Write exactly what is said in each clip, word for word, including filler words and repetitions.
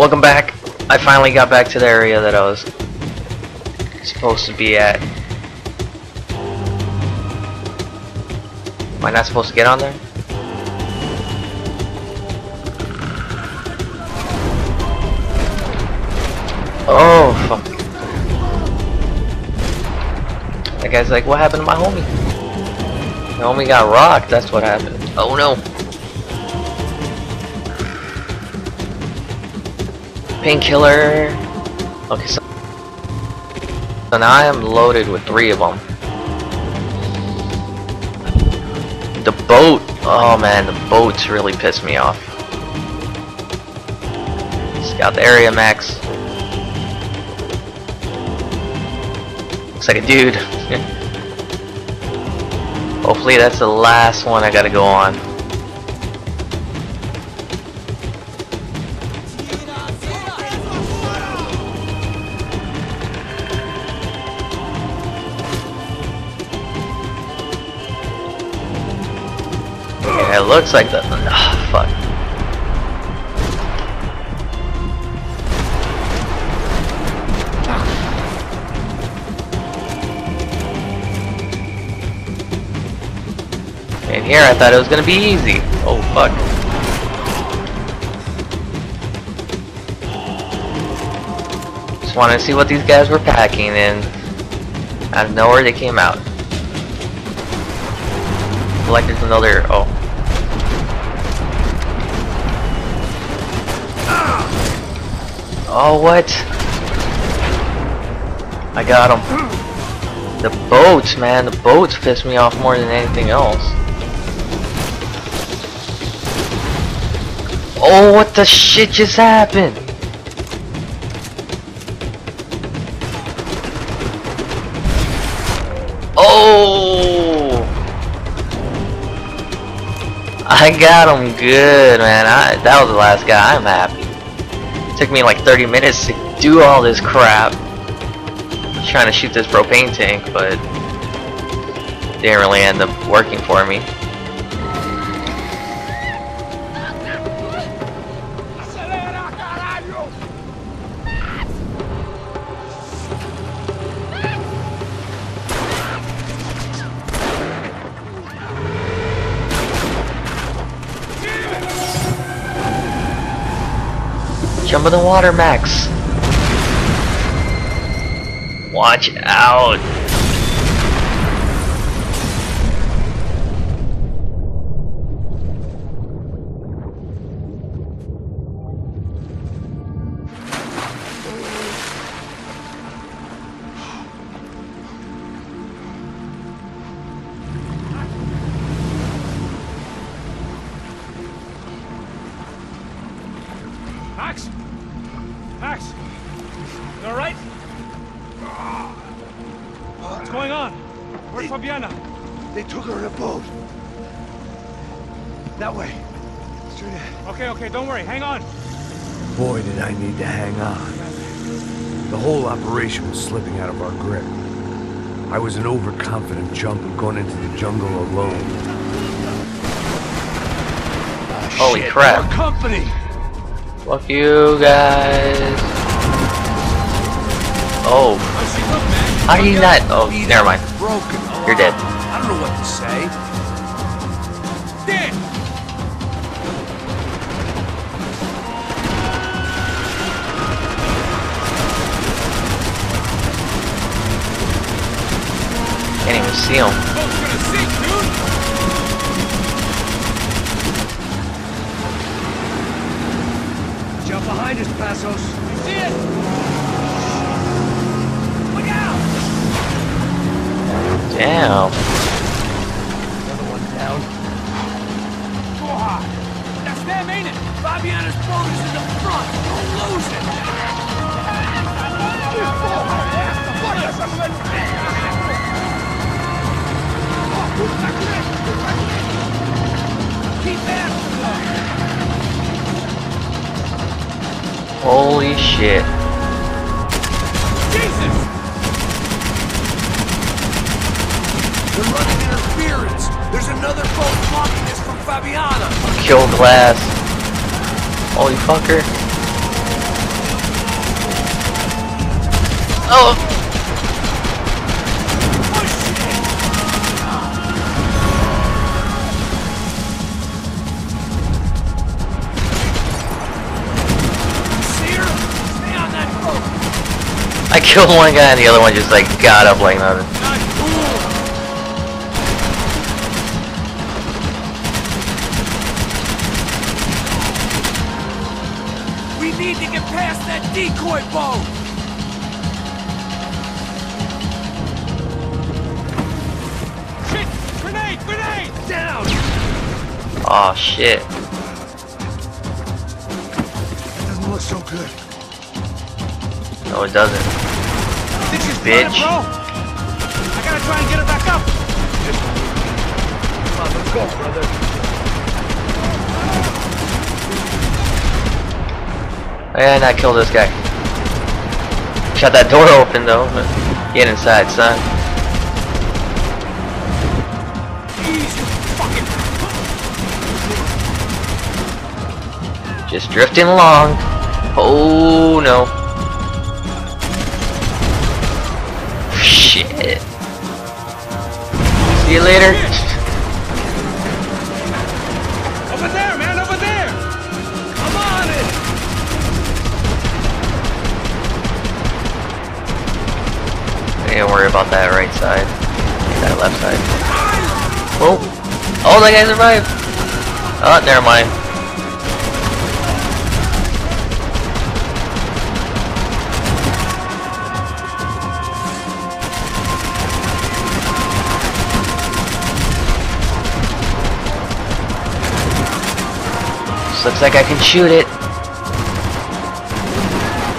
Welcome back. I finally got back to the area that I was supposed to be at. Am I not supposed to get on there? Oh, fuck. That guy's like, what happened to my homie? My homie got rocked, that's what happened. Oh no. Painkiller. Okay, so, so now I am loaded with three of them. The boat. Oh man, the boats really pissed me off. Scout the area, Max. Looks like a dude. Hopefully that's the last one I gotta go on. Okay, it looks like that. Oh, fuck. In here, I thought it was gonna be easy. Oh, fuck. Just wanted to see what these guys were packing, and out of nowhere they came out. Collected another. Oh. Oh, what? I got him. The boats, man. The boats pissed me off more than anything else. Oh, what the shit just happened? Oh! I got him good, man. I, that was the last guy. I'm happy. It took me like thirty minutes to do all this crap. I'm trying to shoot this propane tank, but it didn't really end up working for me. Jump in the water, Max. Watch out. Max! Max! You alright? What's going on? Where's they, Fabiana? They took her in a boat. That way. Straight ahead. Okay, okay, don't worry. Hang on. Boy, did I need to hang on. The whole operation was slipping out of our grip. I was an overconfident jumper going into the jungle alone. Oh, holy shit, crap. More company! Fuck you guys. Oh. How do you not? Oh, never mind. You're dead. I don't know what to say. Dead. Can't even see him. Behind us, Passos. You see it? Look out! Damn. Another one down. Oh, that's them, ain't it? Fabiana's boat is in the front. Don't lose it. Keep after them. Holy shit. Jesus! They're running interference! There's another boat blocking this from Fabiana! Kill glass. Holy fucker. Oh. I killed one guy and the other one just like got up like nothing. Decoy boat! Shit! Grenade! Grenade! Down! Aw, oh, shit. Doesn't look so good. No, it doesn't. This is bitch. Fine, bro. I gotta try and get it back up. Come on, let's go, brother. And I killed this guy. Shot that door open though, but get inside, son. Just drifting along. Oh no. Shit. See you later. Over there, man, over there! Come on it! Don't worry about that right side, that left side. Whoa! Oh, that guy survived. Oh, never mind. Just looks like I can shoot it.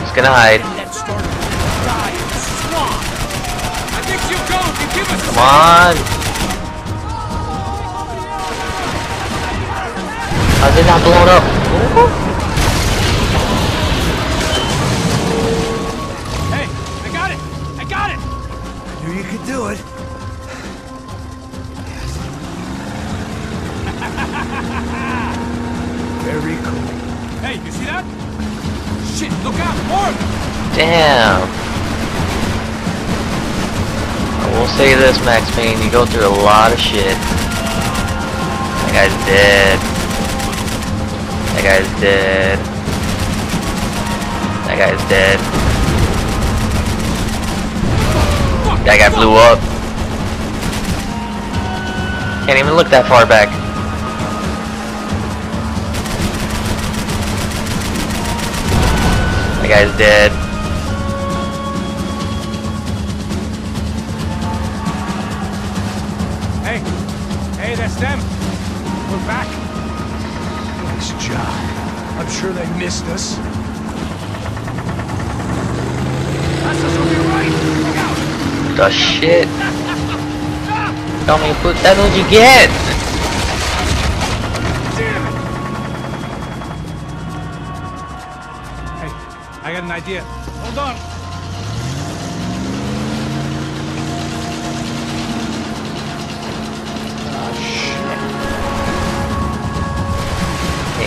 Just gonna hide. Come on! How's it not blown up? Hey, I got it! I got it! I knew you could do it. Very cool. Hey, you see that? Shit, look out! More! Damn! We'll say this, Max Payne, you go through a lot of shit. That guy's dead. That guy's dead. That guy's dead. That guy blew up. Can't even look that far back. That guy's dead. That's them. We're back. Nice job. I'm sure they missed us. Passos will be right. Look out. The shit. Tell me, what the hell did you get? Damn it. Hey, I got an idea. Hold on.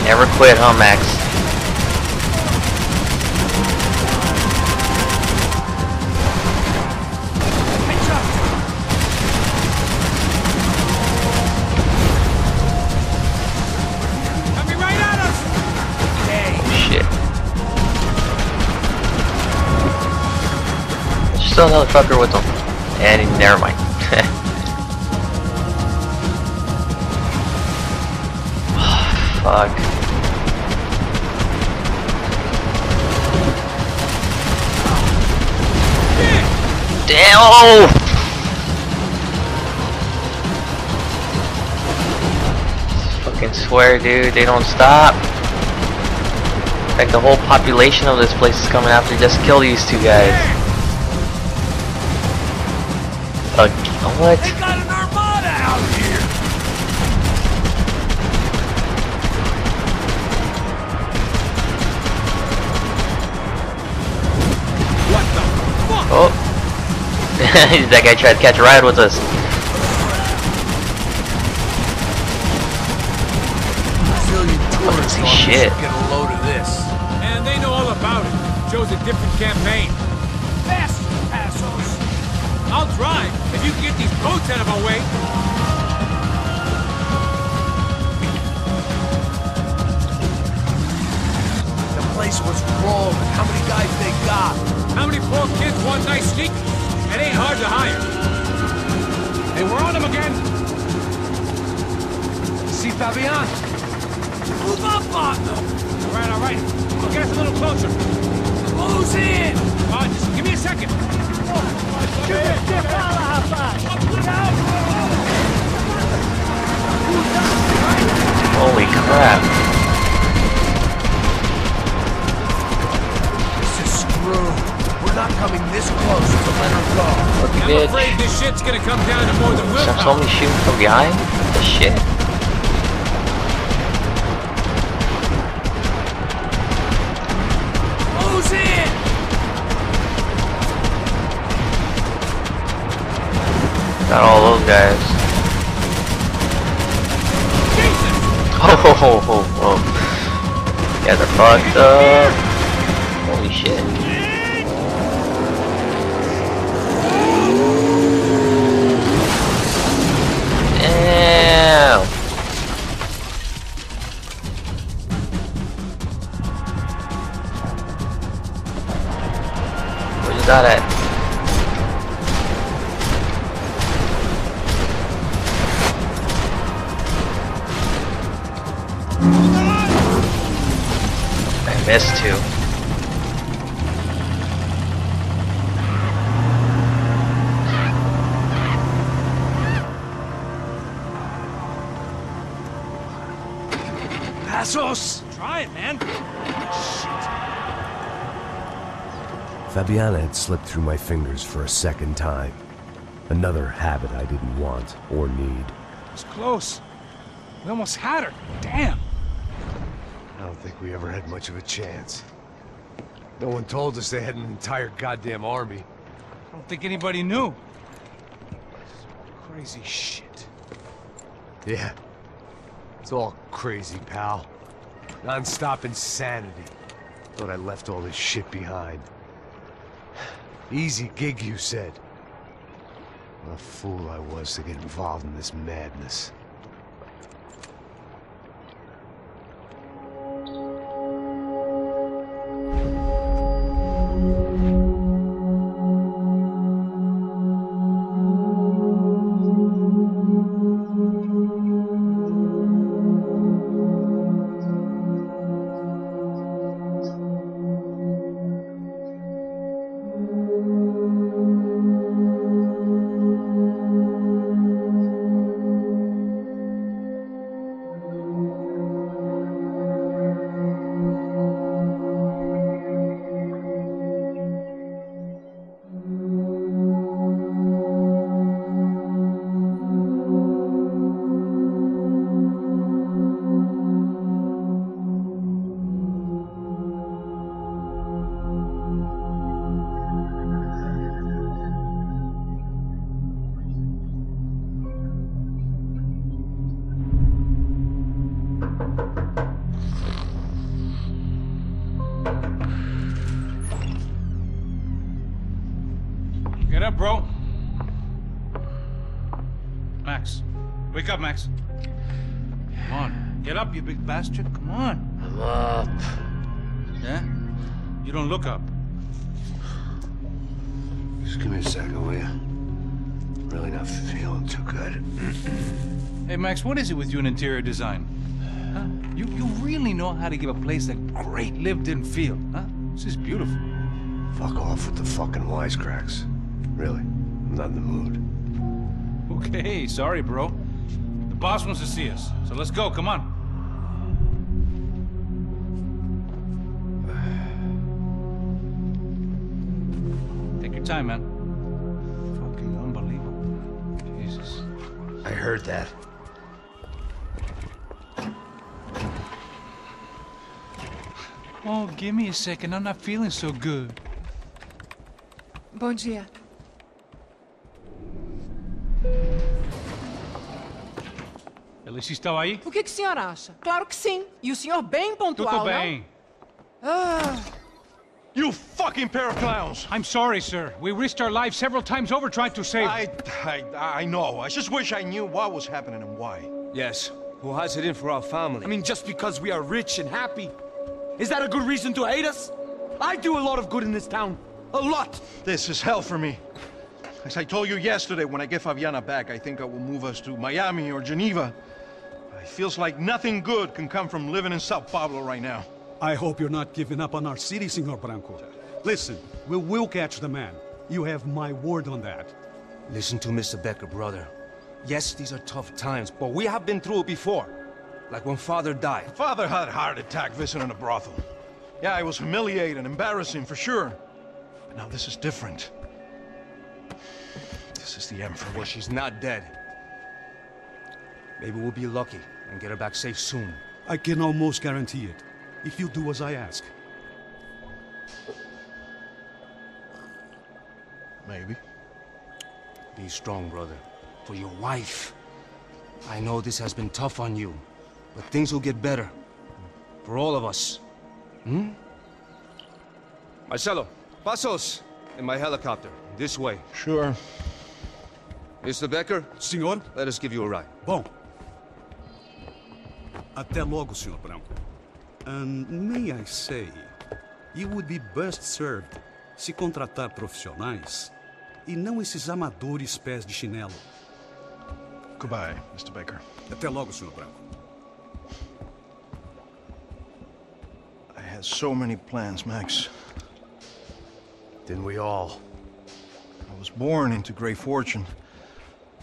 Never quit, huh, Max? Coming right at us! Hey. Shit. There's still another fucker with them. And never mind. Fuck. Damn! Oh. Fucking swear, dude, they don't stop. Like the whole population of this place is coming after. Just kill these two guys. Uh, what? They got an armada out here. What the fuck? Oh. That guy tried to catch a ride with us. Holy shit. Get a load of this. And they know all about it. Joe's a different campaign. Fast. I'll drive if you can get these boats out of our way. The place was wrong. How many guys they got? How many poor kids want nice sneakers? It ain't hard to hire. Hey, we're on them again. See, Fabian? Move up on them. All right, all right. We'll get us a little closer. Who's in? All right, just give me a second. Que que fala, rapaz? Holy crap. This is screwed. We're not coming this close to let her go. Look at this. I'm afraid this shit's gonna come down to more than willpower. That's only shooting from behind? What the shit? Not all those guys. Jesus. Oh, ho, ho, ho, ho. Yeah, they're fucked up. Holy shit. Damn. Where's that at? Missed too. Passos! Try it, man. Shit. Fabiana had slipped through my fingers for a second time. Another habit I didn't want or need. It was close. We almost had her. Damn. I don't think we ever had much of a chance. No one told us they had an entire goddamn army. I don't think anybody knew. Crazy shit. Yeah. It's all crazy, pal. Non-stop insanity. Thought I left all this shit behind. Easy gig, you said. What a fool I was to get involved in this madness. Get up, bro. Max. Wake up, Max. Come on. Get up, you big bastard. Come on. I'm up. Yeah? You don't look up. Just give me a second, will you? I'm really not feeling too good. Hey, Max, what is it with you in interior design? Huh? You, you really know how to give a place a great lived-in feel, huh? This is beautiful. Fuck off with the fucking wisecracks. Really, I'm not in the mood. Okay, sorry, bro. The boss wants to see us, so let's go, come on. Take your time, man. Fucking unbelievable. Jesus. I heard that. Oh, give me a second. I'm not feeling so good. Bon dia. Eles estão aí? O que que o senhor acha? Claro que sim. E o senhor bem pontual, não? Tudo bem. Ah. You fuck! fucking pair of clowns! I'm sorry, sir. We risked our lives several times over trying to save... I, I... I know. I just wish I knew what was happening and why. Yes. Who has it in for our family? I mean, just because we are rich and happy, is that a good reason to hate us? I do a lot of good in this town. A lot! This is hell for me. As I told you yesterday, when I get Fabiana back, I think I will move us to Miami or Geneva. It feels like nothing good can come from living in Sao Paulo right now. I hope you're not giving up on our city, Senor Branco. Listen, we will catch the man. You have my word on that. Listen to Mister Becker, brother. Yes, these are tough times, but we have been through it before. Like when Father died. Father had a heart attack visiting a brothel. Yeah, it was humiliating and embarrassing for sure. But now this is different. This is the end for me. Well, she's not dead. Maybe we'll be lucky and get her back safe soon. I can almost guarantee it, if you do as I ask. Maybe. Be strong, brother. For your wife. I know this has been tough on you, but things will get better. For all of us. Hmm? Marcelo, Passos, in my helicopter. This way. Sure. Mister Becker? Senhor? Let us give you a ride. Bom. Até logo, Senhor Branco. And may I say, you would be best served se contratar profissionais e não esses amadores pés de chinelo. Goodbye, Mister Baker. Até logo, Senhor Branco. I had so many plans, Max. Didn't we all? I was born into great fortune.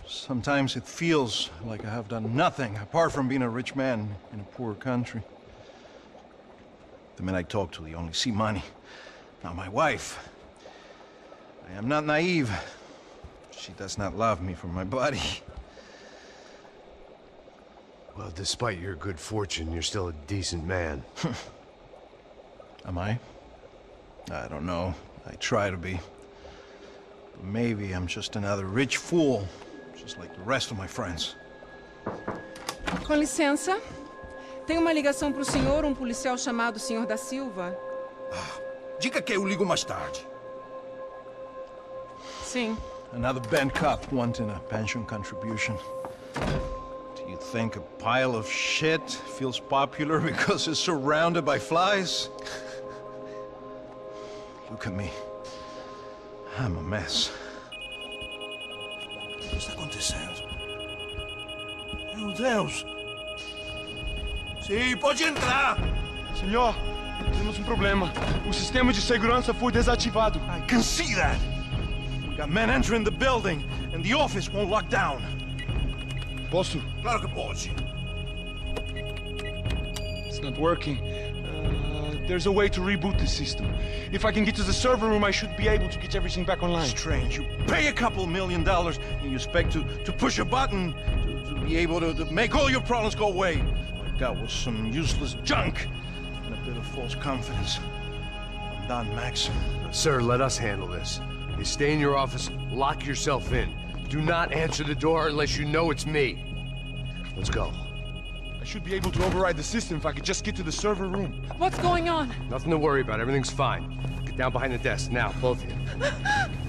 Sometimes it feels like I have done nothing apart from being a rich man in a poor country. The men I talk to, they only see money. Not my wife. I am not naive. She does not love me for my body. Well, despite your good fortune, you're still a decent man. Am I? I don't know. I try to be. But maybe I'm just another rich fool, just like the rest of my friends. Com licença. Tem uma ligação para o senhor, um policial chamado Senhor da Silva. Ah, diga que eu ligo mais tarde. Sim. Another bent cop wanting a pension contribution. Do you think a pile of shit feels popular because it's surrounded by flies? Look at me. I'm a mess. O que está acontecendo? Meu Deus! Sim, pode entrar! Senhor, temos um problema. O sistema de segurança foi desativado. I can see that! We got men entering the building, and the office won't lock down. Posso? Claro que pode. It's not working. Uh, there's a way to reboot the system. If I can get to the server room, I should be able to get everything back online. Strange. You pay a couple million dollars, and you expect to, to push a button to, to be able to, to make all your problems go away. That was some useless junk and a bit of false confidence. I'm done, Max. Sir, let us handle this. You stay in your office, lock yourself in. Do not answer the door unless you know it's me. Let's go. I should be able to override the system if I could just get to the server room. What's going on? Nothing to worry about. Everything's fine. Get down behind the desk now, both of you.